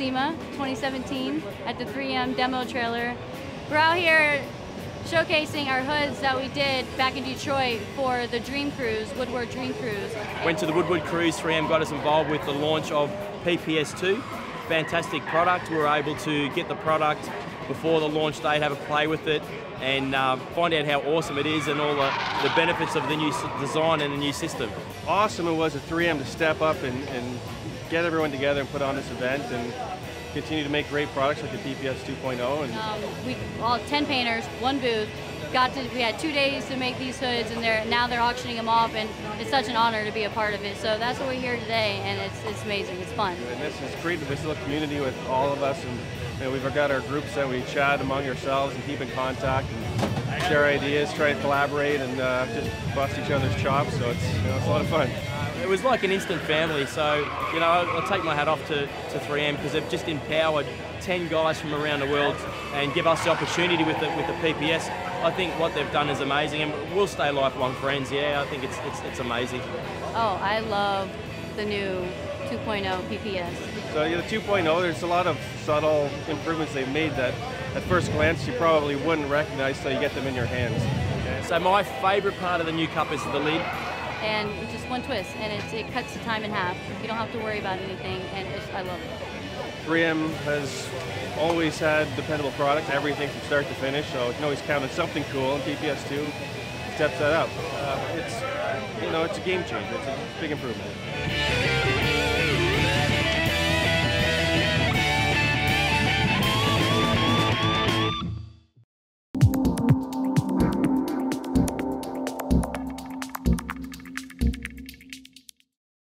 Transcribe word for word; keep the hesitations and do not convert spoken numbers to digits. SEMA twenty seventeen at the three M demo trailer. We're out here showcasing our hoods that we did back in Detroit for the Dream Cruise, Woodward Dream Cruise. Went to the Woodward Cruise, three M got us involved with the launch of P P S two. Fantastic product. We were able to get the product before the launch date, have a play with it, and uh, find out how awesome it is and all the, the benefits of the new design and the new system. Awesome it was at three M to step up and, and get everyone together and put on this event and continue to make great products like the P P S two point oh. And um, we all ten painters, one booth. Got to, we had two days to make these hoods, and they're now they're auctioning them off, and it's such an honor to be a part of it. So that's what we're here today, and it's, it's amazing, it's fun. And this is great, this little community with all of us, and, and we've got our groups that we chat among ourselves and keep in contact and share ideas, try and collaborate, and uh, just bust each other's chops, so it's, you know, it's a lot of fun. It was like an instant family, so you know I'll take my hat off to, to three M because they've just empowered ten guys from around the world and give us the opportunity with the, with the P P S. I think what they've done is amazing, and we'll stay lifelong friends. Yeah, I think it's it's, it's amazing. Oh, I love the new two point oh P P S. So yeah, the two point oh, there's a lot of subtle improvements they've made that at first glance you probably wouldn't recognize till you get them in your hands. Okay. So my favourite part of the new cup is the lid. And just one twist, and it's, it cuts the time in half. You don't have to worry about anything, and it's, I love it. three M has always had dependable products, everything from start to finish, so you can always count on something cool, and P P S two steps that up. Uh, it's, you know, it's a game changer, it's a big improvement.